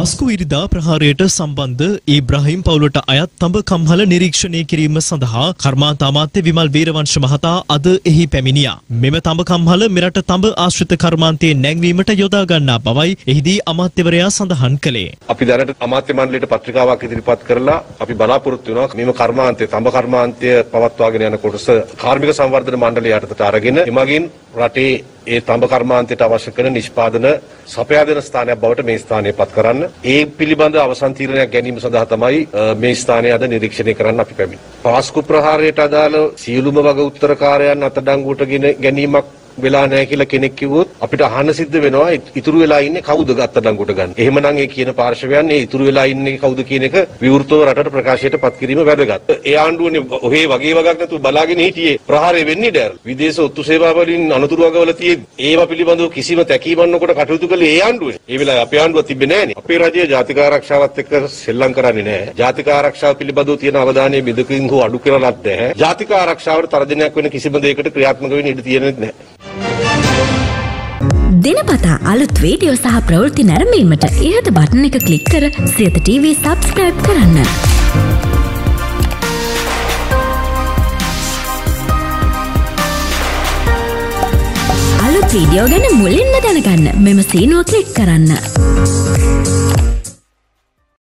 පාස්කුවිරිදා ප්‍රහාරයට සම්බන්ධ ඉබ්‍රහීම් පවුලට අයත් තඹ කම්හල නිරීක්ෂණය කිරීම සඳහා කර්මාන්ත අමාත්‍ය විමල් වීරවංශ මහතා අද එහි පැමිණියා. මෙම තඹ කම්හල මෙරට තඹ ආශ්‍රිත කර්මාන්තයේ නැංවීමට යොදා ගන්නා බවයි එහිදී අමාත්‍යවරයා සඳහන් කළේ. අපි දැනට අමාත්‍ය මණ්ඩලයට පත්‍රිකාවක් ඉදිරිපත් කරලා අපි බලාපොරොත්තු වෙනවා මෙම කර්මාන්තයේ තඹ කර්මාන්තය පවත්වාගෙන යන කොටස කාර්මික සංවර්ධන මණ්ඩලය යටතට අරගෙන එමගින් රටේ ඒ තඹ කර්මාන්තයට අවශ්‍ය කරන නිෂ්පාදන සපයා දෙන ස්ථානයක් බවට මේ ස්ථානය පත් කරන්න. ඒ පිළිබඳ අවසන් තීරණයක් ගැනීම සඳහා තමයි මේ ස්ථානය අද නිරීක්ෂණය කරන්න අපි පැමිණෙන්නේ. පාස්කු ප්‍රහාරයට අදාළ සියලුම වග උත්තරකාරයන් අතඩංගුවට ගැනීමක් වෙලා නැහැ කියලා කෙනෙක් කිව්වොත් අපිට අහන්න සිද්ධ වෙනවා ඉතුරු වෙලා ඉන්නේ කවුද ගත්තඩංගුවට ගන්න. එහෙමනම් ඒ කියන පාර්ශවයන් ඒ ඉතුරු වෙලා ඉන්නේ කවුද කියන එක විවෘතව රටට ප්‍රකාශයට පත් කිරීම වැදගත්. ඒ ආණ්ඩුවනේ ඔහේ වගේ වගක් නැතුව බලාගෙන හිටියේ ප්‍රහාරය වෙන්නේ දැර. විදේශ ඔත්තු සේවා වලින් අනුතුරු වගවල තියෙන්නේ. ඒවා පිළිබඳව කිසිම තැකීමක් නොකොට කටයුතු කළේ ඒ ආණ්ඩුවනේ. ඒ වෙලාවේ අපේ ආණ්ඩුව තිබ්බේ නැහනේ. අපේ රජය ජාතික ආරක්ෂාවත් එක්ක සෙල්ලම් කරන්නේ නැහැ. ජාතික ආරක්ෂාව පිළිබඳව තියෙන අවධානය බිඳකින් හෝ අඩු කරලා නැහැ. ජාතික ආරක්ෂාවට තරජනයක් වෙන කිසිම දෙයකට ක්‍රියාත්මක වෙන්න ඉඩ තියෙන්නේ නැහැ. दिनपता अलुत वीडियो सह प्रवृत्ति नरमीमट इहत बटन එක क्लिक कर සියත ටීවී सब्सक्राइब කරන්න. अलुत वीडियो ගැන මුලින්ම දැනගන්න මෙම සීනුව ක්ලික් කරන්න.